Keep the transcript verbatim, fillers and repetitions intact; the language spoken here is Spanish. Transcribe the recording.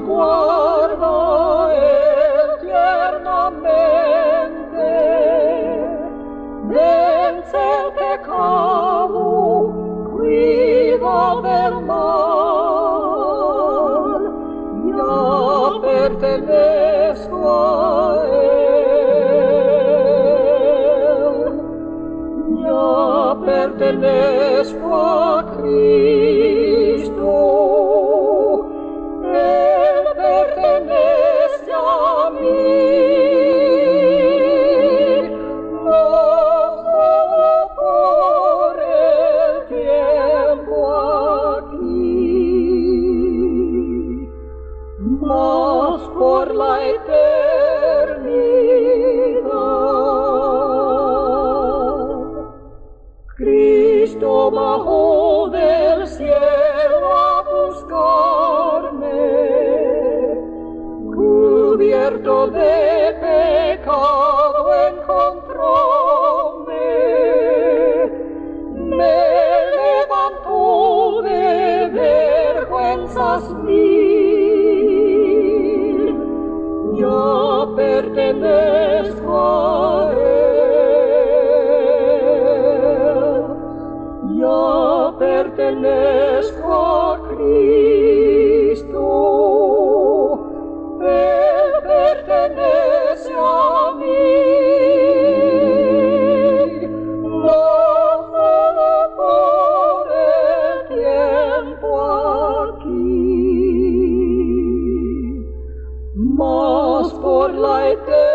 guarda eternamente nel suo peccato qui va per mal io pertenesco a El io pertenesco a Cristo por la eternidad. Cristo bajó del cielo a buscarme, cubierto de pecado encontróme, me levantó de vergüenzas mías. Yo pertenezco a Él, yo pertenezco a Cristo, Él pertenece a mí, no solo por el tiempo aquí, mas por la eternidad.